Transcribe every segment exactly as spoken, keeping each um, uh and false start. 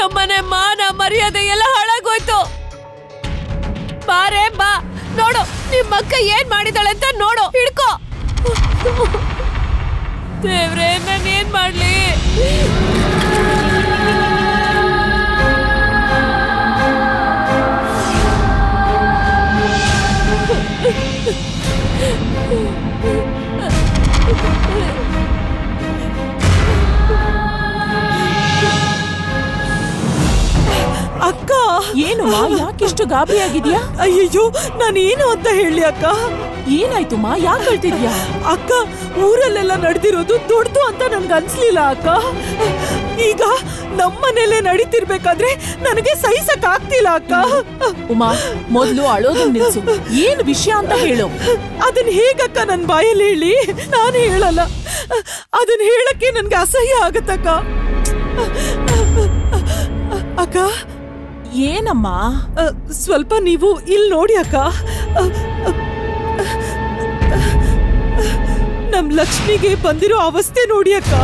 ನಮ್ಮನೆ ಮಾನ ಮರ್ಯಾದೆ ಎಲ್ಲ ಹಾಳಾಗೋಯ್ತು. ಬಾರೆ ಬಾ ನೋಡು ನಿಮ್ಮ ಅಕ್ಕ ಏನು ಮಾಡಿದಾಳೆ ಅಂತ ನೋಡು. ಹಿಡ್ಕೋ ದೇವ್ರೆ, ನಾನು ಏನು ಮಾಡಲಿ? ಅಕ್ಕ ಏನು ಮಾ, ಯಾಕಿಷ್ಟು ಗಾಬರಿ ಆಗಿದ್ಯಾ? ಅಯ್ಯೋ ನಾನೇನು ಅಂತ ಹೇಳಿ ಅಕ್ಕ. ಏನಾಯ್ತು ಮಾ, ಯಾಕೆ ಹೇಳ್ತಿದ್ಯಾ? ಅಕ್ಕ ಊರಲ್ಲೆಲ್ಲ ನಡೆದಿರೋದು ದೊಡ್ಡದು ಅಂತ ನನ್ಗೆ ಅನ್ಸ್ಲಿಲ್ಲ ಅಕ್ಕ. ಈಗ ನಮ್ಮನೆಯಲ್ಲೇ ನಡೀತಿರ್ಬೇಕಾದ್ರೆ ನನಗೆ ಸಹಿಸಕ್ ಆಗ್ತಿಲ್ಲ ಅಕ್ಕ. ಉಮಾ, ಮೊದಲು ಅಳೋದು ನಿಲ್ಸು, ಏನು ವಿಷಯ ಅಂತ ಹೇಳು. ಅದನ್ನ ಹೇಗಕ್ಕ ನನ್ನ ಬಾಯಲ್ಲಿ ಹೇಳಿ? ನಾನು ಹೇಳಲ್ಲ, ಅದನ್ನ ಹೇಳಕ್ಕೆ ನನ್ಗೆ ಅಸಹ್ಯ ಆಗತ್ತಕ್ಕ. ಅಕ್ಕ ಏನಮ್ಮ? ಸ್ವಲ್ಪ ನೀವು ಇಲ್ಲಿ ನೋಡಿ ಅಕ್ಕ, ನಮ್ಮ ಲಕ್ಷ್ಮಿಗೆ ಬಂದಿರೋ ಅವಸ್ಥೆ ನೋಡಿ ಅಕ್ಕ.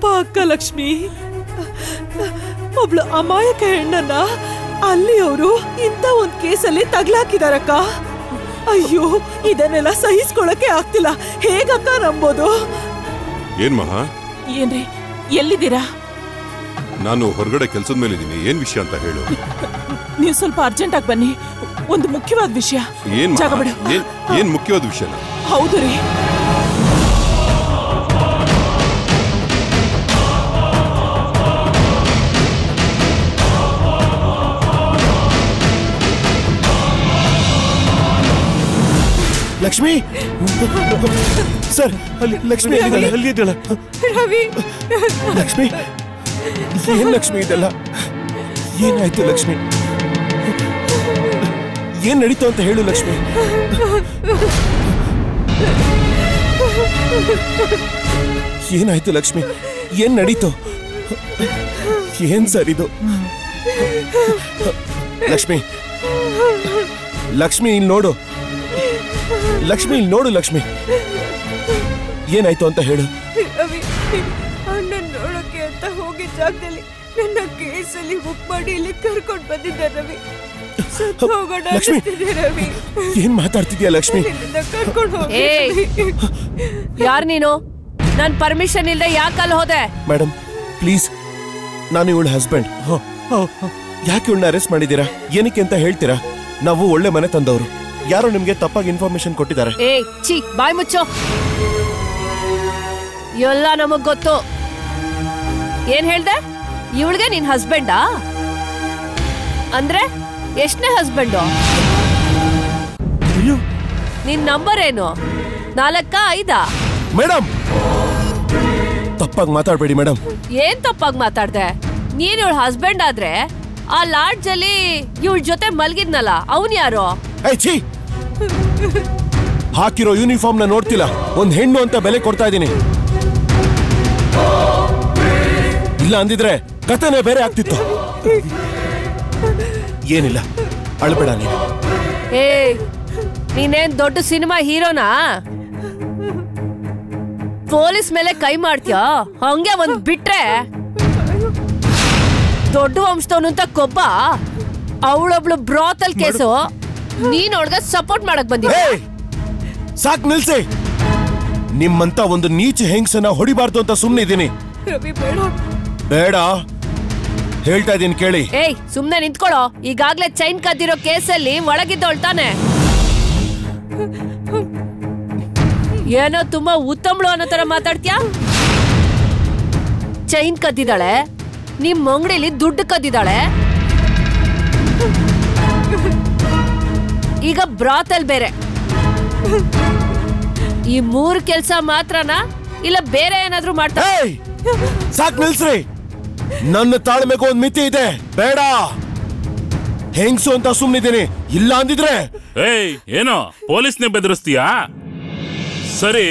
ಪಾಪ ಅಕ್ಕ ಲಕ್ಷ್ಮಿ, ಒಬ್ಳು ಅಮಾಯಕ ಹೆಣ್ಣನ್ನ ಅಲ್ಲಿ ಅವರು ಇಂಥ ಒಂದು ಕೇಸಲ್ಲಿ ತಗ್ಲಾಕಿದಾರಕ್ಕ. ಅಯ್ಯೋ ಇದನ್ನೆಲ್ಲ ಸಹಿಸ್ಕೊಳಕ್ಕೆ ಆಗ್ತಿಲ್ಲ, ಹೇಗಕ್ಕ ನಂಬೋದು? ಏನ್ ಮಹಾ ಏನ್ರಿ, ಎಲ್ಲಿದ್ದೀರಾ? ನಾನು ಹೊರಗಡೆ ಕೆಲಸದ ಮೇಲೆ ಇದ್ದೀನಿ, ಏನ್ ವಿಷಯ ಅಂತ ಹೇಳು. ನೀವು ಸ್ವಲ್ಪ ಅರ್ಜೆಂಟ್ ಆಗಿ ಬನ್ನಿ, ಒಂದು ಮುಖ್ಯವಾದ ವಿಷಯ. ಏನ್ ಮುಖ್ಯವಾದ ವಿಷಯ? ಹೌದು ರೀ, ಲಕ್ಷ್ಮಿ ಸರ್, ಅಲ್ಲಿ ಲಕ್ಷ್ಮಿ ಅಲ್ಲಿದ್ದಾಳೆ, ಅಲ್ಲಿ ಇದ್ದಾಳೆ. ರವಿ, ಲಕ್ಷ್ಮಿ ಏನ್ ಲಕ್ಷ್ಮಿ ಇದಲ್ಲ, ಏನಾಯ್ತು ಲಕ್ಷ್ಮಿ? ಏನ್ ನಡೀತು ಅಂತ ಹೇಳು ಲಕ್ಷ್ಮಿ. ಏನಾಯ್ತು ಲಕ್ಷ್ಮಿ, ಏನ್ ನಡೀತು? ಏನ್ ಸರ್ ಇದು? ಲಕ್ಷ್ಮಿ ಲಕ್ಷ್ಮಿ ಇಲ್ಲಿ ನೋಡು, ಲಕ್ಷ್ಮಿ ಇಲ್ಲಿ ನೋಡು ಲಕ್ಷ್ಮಿ, ಏನಾಯ್ತು ಅಂತ ಹೇಳು. ನೋಡೋಕೆ ಅಂತ ಹೋಗಿ ಜಾಗದಲ್ಲಿ ನನ್ನ ಕೇಸಲ್ಲಿ ಬುಕ್ ಮಾಡಿ ಇಲ್ಲಿ ಕರ್ಕೊಂಡು ಬಂದಿದ್ದ ರವಿ. ರವಿ ಏನ್ ಮಾತಾಡ್ತಿದ್ಯಾ ಲಕ್ಷ್ಮಿ? ಯಾರು ನೀನು? ನನ್ ಪರ್ಮಿಷನ್ ಇಲ್ಲದೆ ಯಾಕಲ್ಲಿ ಹೋದೆ? ಮೇಡಮ್ ಪ್ಲೀಸ್, ನಾನು ಇವಳ ಹಸ್ಬೆಂಡ್. ಯಾಕೆ ಇವಳನ್ನ ಅರೆಸ್ಟ್ ಮಾಡಿದೀರಾ, ಏನಕ್ಕೆ ಅಂತ ಹೇಳ್ತೀರಾ? ನಾವು ಒಳ್ಳೆ ಮನೆ ತಂದವರು, ಯಾರೋ ನಿಮ್ಗೆ ತಪ್ಪಾಗಿ ಇನ್ಫಾರ್ಮೇಶನ್ ಕೊಟ್ಟಿದ್ದಾರೆ. ಏ ಚೀ, ಬಾಯಿ ಮುಚ್ಚೋ, ಎಲ್ಲ ನಮಗ್ ಗೊತ್ತು. ಏನ್ ಹೇಳ್ದೆ, ಇವಳಿಗೆ ನಿನ್ ಹಸ್ಬೆಂಡಾ? ಅಂದ್ರೆ ಎಷ್ಟನೇ ಹಸ್ಬೆಂಡು? ನಿನ್ ನಂಬರ್ ಏನು, ನಾಲ್ಕ ಐದಾ? ಮೇಡಮ್ ತಪ್ಪಾಗಿ ಮಾತಾಡ್ಬೇಡಿ ಮೇಡಮ್. ಏನ್ ತಪ್ಪಾಗಿ ಮಾತಾಡ್ದೆ ನೀನ್? ಇವಳ ಹಸ್ಬೆಂಡ್ ಆದ್ರೆ ಆ ಲಾಡ್ಜ್ ಅಲ್ಲಿ ಇವಳ ಜೊತೆ ಮಲ್ಗಿದ್ನಲ್ಲ, ಅವನ್ ಯಾರೋ? ಹಾಕಿರೋ ಯೂನಿಫಾರ್ಮ್ ನ ನೋಡ್ತಿಲ್ಲ, ಒಂದ್ ಹೆಣ್ಣು ಅಂತ ಬೆಲೆ ಕೊಡ್ತಾ ಇದ್ದೀನಿ. ಇಲ್ಲ ಅಂದಿದ್ರೆ ಕಥೆನೇ ಬೇರೆ ಆಗ್ತಿತ್ತು. ಏನಿಲ್ಲ, ಅಳಬೇಡ ನೀನು. ಏ ನೀನೇನ್ ದೊಡ್ಡ ಸಿನಿಮಾ ಹೀರೋನಾ? ಪೊಲೀಸ್ ಮೇಲೆ ಕೈ ಮಾಡ್ತೀಯೋ? ಹಂಗೆ ಒಂದ್ ಬಿಟ್ರೆ ದೊಡ್ಡ ವಂಶದವನು ಅಂತ ಕೊಬ್ಬ. ಅವಳೊಬ್ಳು ಬ್ರಾತಲ್ ಕೇಸು, ನೀನ್ ಅವಳಿಗೆ ಸಪೋರ್ಟ್ ಮಾಡಕ್ ಬಂದಿದ್ದೆ. ಸಾಕ್ ನಿಲ್ಸಿ, ನಿಮ್ಮಂತ ಒಂದು ನೀಚ ಹೆಂಗಸನ್ನ ಹೊಡಿಬಾರ್ದು ಅಂತ ಸುಮ್ನೆ ಇದೀನಿ. ಬೇಡ ಹೇಳ್ತಾ ಇದೀನಿ ಕೇಳಿ. ಏಯ್ ಸುಮ್ನೆ ನಿಂತ್ಕೊಳ್ಳೋ, ಈಗಾಗ್ಲೇ ಚೈನ್ ಕದ್ದಿರೋ ಕೇಸಲ್ಲಿ ಒಳಗಿದ್ದೊಳ್ತಾನೆ. ಏನೋ ತುಂಬಾ ಉತ್ತಮಳು ಅನ್ನೋ ತರ ಮಾತಾಡ್ತೀಯ. ಚೈನ್ ಕದ್ದಿದ್ದಾಳೆ, ನಿಮ್ ಅಂಗಡಿಲಿ ದುಡ್ಡು ಕದ್ದಿದ್ದಾಳೆ, ಈಗ ಬ್ರಾತಲ್ ಬೇರೆ. ಈ ಮೂರು ಕೆಲಸ ಮಾತ್ರನಾ, ಇಲ್ಲ ಬೇರೆ ಏನಾದ್ರೂ ಮಾಡ್ತಾರೆ? ಸಾಕ್ ನಿಲ್ಸ್ರಿ, ನನ್ನ ತಾಳ್ಮೆಗೂ ಒಂದ್ ಮಿತಿ ಇದೆ. ಬೇಡ ಹೆಂಗಸು ಅಂತ ಸುಮ್ಮನಿದ್ದೀನಿ ಇಲ್ಲ ಅಂದಿದ್ರೆ ಏಯ್ ಏನೋ ಪೊಲೀಸ್ನೇ ಬೆದರಿಸ್ತೀಯಾ ಸರಿ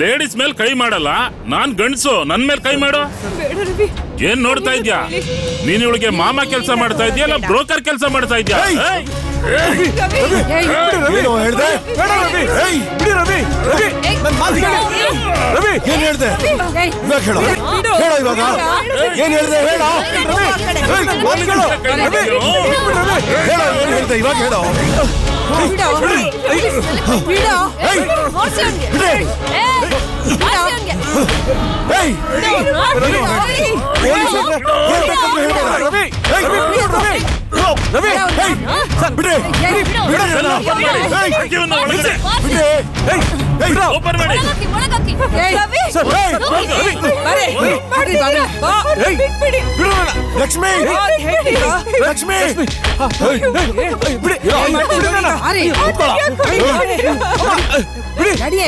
ಲೇಡೀಸ್ ಮೇಲೆ ಕೈ ಮಾಡಲ್ಲ ನಾನು ಗಂಡಸು ನನ್ನ ಮೇಲೆ ಕೈ ಮಾಡೋ ಏನು ನೋಡ್ತಾ ಇದ್ದೀಯಾ ನೀನು ಇವಳಿಗೆ ಮಾಮಾ ಕೆಲಸ ಮಾಡ್ತಾ ಇದ್ದೀಯಾ ಇಲ್ಲ ಬ್ರೋಕರ್ ಕೆಲಸ ಮಾಡ್ತಾ ಇದ್ದೀಯಾ ಏಯ್ ಏನು ಹೇಳ್ದೆ ಬೇಡ ರವಿ ಏಯ್ ಬಿಡಿ ರವಿ ರವಿ ನನ್ನ ಮಾತು ಕೇಳು ರವಿ ಏನು ಹೇಳ್ದೆ ಇವಾಗ ಹೇಳು ಹೇಳು ಇವಾಗ ಏನು ಹೇಳ್ದೆ ಹೇಳು ರವಿ ಏಯ್ ಮಾತು ಕೇಳು ರವಿ ಹೇಳು ಏನು ಹೇಳ್ದೆ ಇವಾಗ ಹೇಳು ಬಿಡು ಬಿಡು ಏಯ್ ಮೋರ್ಸನ್ಗೆ ಏಯ್ ಮೋರ್ಸನ್ಗೆ ಏಯ್ ರವಿ ರವಿ ರವಿ ರವಿ ಏಯ್ ಸರ್ ಬಿಡು ಬಿಡು ಏಯ್ ಅಕ್ಕಿಯೋ ಬಿಡು ಏಯ್ ಏಯ್ ಓಪನ್ ಮಾಡಿ ಮೊಳಕಕ್ಕಿ ರವಿ ಸರ್ ಏಯ್ ಬರೆ ಬರೆ ಬರೆ ಬಿಡು ಬಿಡು ಲಕ್ಷ್ಮಿ ಲಕ್ಷ್ಮಿ ಏಯ್ ಬಿಡು ಬಿಡು अरे लड़िए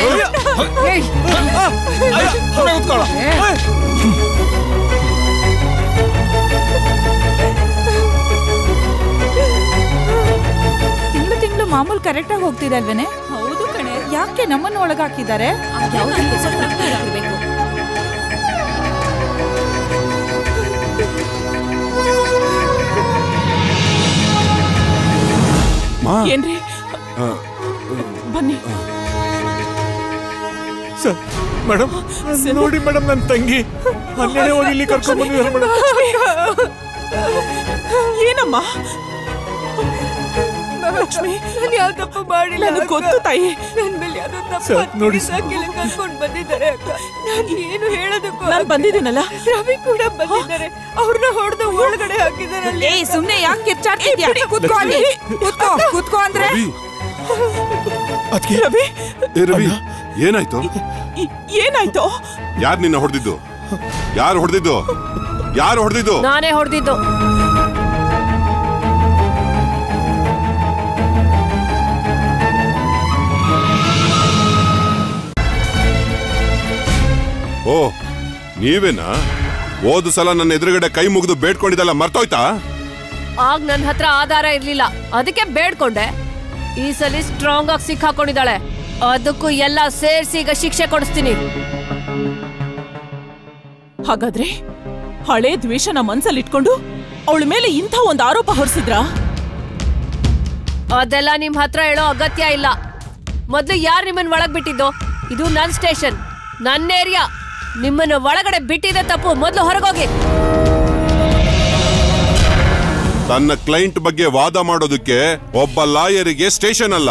मामूल करेक्ट आगे होती अल्वे कणे याके नमन हाकिदारे ಏನ್ರಿ ಬನ್ನಿ ಸರ್ ಮೇಡಂ ನೋಡಿ ಮೇಡಂ ನನ್ನ ತಂಗಿ ಹನ್ನೆರಡು ಹೋಗಿ ಇಲ್ಲಿ ಕರ್ಕೊಂಡು ಬಂದಿದ್ದಾರೆ ಮೇಡಂ ಏನಮ್ಮ ಲಕ್ಷ್ಮಿ ನಾನು ಯಾವ ತಪ್ಪು ಮಾಡಿಲ್ಲ ನನಗೆ ಗೊತ್ತು ತಾಯಿ ನನ್ನ ಮೇಲೆ ಯಾವ್ದೋ ತಪ್ಪು ನೋಡಿ ಸರ್ ಕೆಲಸ ಕರ್ಕೊಂಡು ಬಂದಿದ್ದಾರೆ ಅಂತ ನಾನು ಏನು ಹೇಳೋದಕ್ಕೂ ನಾನು ಬಂದಿದ್ದೀನಲ್ಲ ರವಿ ಕೂಡ ಬಂದಿದ್ದಾರೆ ಅವ್ರನ್ನ ಹೊಡೆದು ಒಳಗಡೆ ಹಾಕಿದ್ದಾರೆ ಅಲ್ಲಿ ಏ ಸುಮ್ಮನೆ ಯಾಕೆ ಕಿರ್ಚಾಡ್ತಿದ್ಯಾ ಕೂತ್ಕೋ ಅಲ್ಲಿ ಕೂತ್ಕೋ ಕೂತ್ಕೋ ಅಂದ್ರೆ ಅದಕ್ಕೆ ರವಿ ಏ ರವಿ ಏನಾಯ್ತು ಏನಾಯ್ತು ಯಾರು ನಿನ್ನ ಹೊಡೆದಿದ್ದು ಯಾರು ಹೊಡೆದಿದ್ದು ಯಾರು ಹೊಡೆದಿದ್ದು ನಾನೇ ಹೊಡೆದಿದ್ದು ಓ ನೀವೇನಾ ಹೋದ ಸಲ ನನ್ನ ಎದುರುಗಡೆ ಕೈ ಮುಗಿದು ಬೇಡ್ಕೊಂಡಿದ್ದಲ್ಲ ಮರ್ತೋಯ್ತಾ ಆಗ ನನ್ನ ಹತ್ರ ಆಧಾರ ಇರಲಿಲ್ಲ ಅದಕ್ಕೆ ಬೇಡ್ಕೊಂಡೆ ಈ ಸಲ ಸ್ಟ್ರಾಂಗ್ ಆಗಿ ಸಿಕ್ಕಾಕೊಂಡಿದ್ದಾಳೆ ಅದಕ್ಕೂ ಎಲ್ಲ ಸೇರಿಸಿ ಈಗ ಶಿಕ್ಷೆ ಕೊಡಿಸ್ತೀನಿ ಹಾಗಾದ್ರೆ ಹಳೆ ದ್ವೇಷನ ಮನಸಲ್ಲಿ ಇಟ್ಕೊಂಡು ಅವಳ ಮೇಲೆ ಇಂಥ ಒಂದು ಆರೋಪ ಹೊರಿಸಿದ್ರಾ ಅದೆಲ್ಲ ನಿಮ್ಮ ಹತ್ರ ಹೇಳೋ ಅಗತ್ಯ ಇಲ್ಲ ಮೊದಲು ಯಾರು ನಿಮ್ಮನ್ನ ಒಳಗೆ ಬಿಟ್ಟಿದ್ದೋ ಇದು ನನ್ನ ಸ್ಟೇಷನ್ ನನ್ನ ಏರಿಯಾ ನಿಮ್ಮನ್ನು ಒಳಗಡೆ ಬಿಟ್ಟಿದೆ ತಪ್ಪು ಮೊದಲು ಹೊರಗೋಗಿ ತನ್ನ ಕ್ಲೈಂಟ್ ಬಗ್ಗೆ ವಾದ ಮಾಡೋದಕ್ಕೆ ಒಬ್ಬ ಲಾಯರಿಗೆ ಸ್ಟೇಷನ್ ಅಲ್ಲ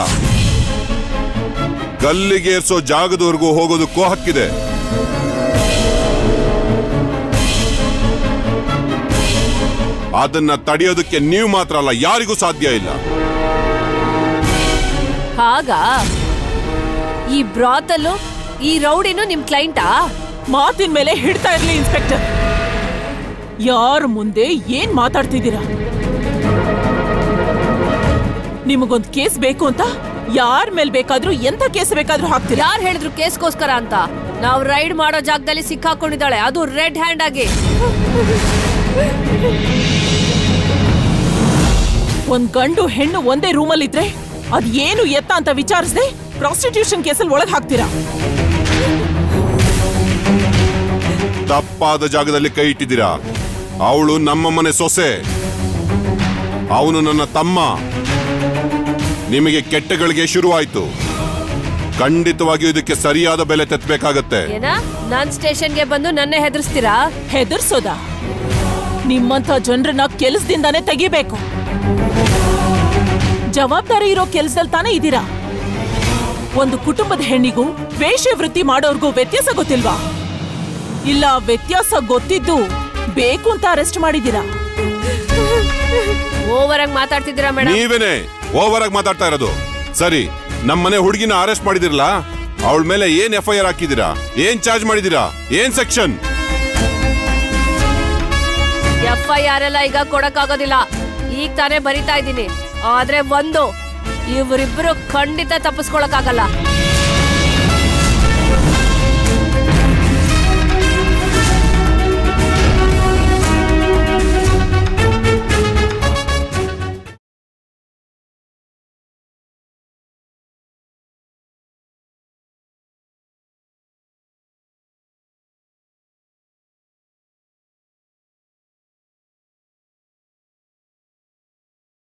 ಗಲ್ಲಿಗೆ ಏರ್ಸೋ ಜಾಗದವರೆಗೂ ಹೋಗೋದಕ್ಕೂ ಹಕ್ಕಿದೆ ಅದನ್ನ ತಡೆಯೋದಕ್ಕೆ ನೀವು ಮಾತ್ರ ಅಲ್ಲ ಯಾರಿಗೂ ಸಾಧ್ಯ ಇಲ್ಲ ಆಗ ಈ ಬ್ರಾತಲು ಈ ರೌಡಿನೂ ನಿಮ್ ಕ್ಲೈಂಟಾ ಮಾತಿನ ಮೇಲೆ ಹಿಡ್ತಾ ಇರ್ಲಿ ಇನ್ಸ್ಪೆಕ್ಟರ್ ಯಾರ ಮುಂದೆ ಏನ್ ಮಾತಾಡ್ತಿದ್ದೀರಾ ನಿಮಗೊಂದು ಕೇಸ್ ಬೇಕು ಅಂತ ಯಾರ ಮೇಲೆ ಬೇಕಾದ್ರೂ ಎಂತ ಕೇಸ್ ಬೇಕಾದ್ರೂ ಹಾಕ್ತೀರಾ ಯಾರು ಹೇಳಿದ್ರು ಕೇಸ್ಗೋಸ್ಕರ ಅಂತ ನಾವು ರೈಡ್ ಮಾಡೋ ಜಾಗದಲ್ಲಿ ಸಿಕ್ಕಾಕೊಂಡಿದ್ದಾಳೆ ಅದು ರೆಡ್ ಹ್ಯಾಂಡ್ ಆಗಿ ಒಂದ್ ಗಂಡು ಹೆಣ್ಣು ಒಂದೇ ರೂಮಲ್ಲಿ ಇದ್ರೆ ಅದೇನು ಎತ್ತ ಅಂತ ವಿಚಾರಿಸದೆ ಪ್ರಾಸ್ಟಿಟ್ಯೂಷನ್ ಕೇಸಲ್ಲಿ ಒಳಗೆ ಹಾಕ್ತೀರಾ ತಪ್ಪಾದ ಜಾಗದಲ್ಲಿ ಕೈ ಇಟ್ಟಿದ್ದೀರಾ ಅವಳು ನಮ್ಮ ಮನೆ ಸೊಸೆ ಅವನು ನನ್ನ ತಮ್ಮ ನಿಮಗೆ ಕೆಟ್ಟಗಳಿಗೆ ಶುರುವಾಯಿತು ಖಂಡಿತವಾಗಿಯೂ ಇದಕ್ಕೆ ಸರಿಯಾದ ಬೆಲೆ ತೆತ್ತಬೇಕಾಗತ್ತೆ ನಾನು ಸ್ಟೇಷನ್ಗೆ ಬಂದು ನನ್ನ ಹೆದರ್ಸ್ತೀರಾ ಹೆದರ್ಸೋದಾ ನಿಮ್ಮಂತ ಜನರನ್ನ ಕೆಲಸದಿಂದಾನೇ ತೆಗಿಬೇಕು ಜವಾಬ್ದಾರಿ ಇರೋ ಕೆಲಸದಲ್ಲಿ ತಾನೇ ಇದ್ದೀರಾ ಒಂದು ಕುಟುಂಬದ ಹೆಣ್ಣಿಗೂ ವೇಷವೃತ್ತಿ ಮಾಡೋರ್ಗೂ ವ್ಯತ್ಯಾಸ ಗೊತ್ತಿಲ್ವಾ ಇಲ್ಲ ವ್ಯತ್ಯಾಸ ಗೊತ್ತಿದ್ದು ಬೇಕು ಅಂತ ಅರೆಸ್ಟ್ ಮಾಡಿದೀರಾ ಓವರ್ ಆಗಿ ಮಾತಾಡ್ತಿದ್ದೀರಾ ಮೇಡಂ ನೀವೇನೇ ಓವರ್ ಆಗಿ ಮಾತಾಡ್ತಾ ಇರೋದು ಸರಿ ನಮ್ಮನೆ ಹುಡುಗಿನ ಅರೆಸ್ಟ್ ಮಾಡಿದಿರಲ್ಲ ಅವಳ ಮೇಲೆ ಏನ್ ಎಫ್ಐಆರ್ ಹಾಕಿದೀರಾ ಏನ್ ಚಾರ್ಜ್ ಮಾಡಿದೀರಾ ಏನ್ ಸೆಕ್ಷನ್ ಎಫ್ಐಆರ್ ಎಲ್ಲ ಈಗ ಕೊಡಕ್ಕಾಗೋದಿಲ್ಲ ಈಗ ತಾನೇ ಬರಿತಾ ಇದ್ದೀನಿ ಆದ್ರೆ ಒಂದು ಇವರಿಬ್ಬರು ಖಂಡಿತ ತಪ್ಪಿಸ್ಕೊಳಕ್ಕಾಗಲ್ಲ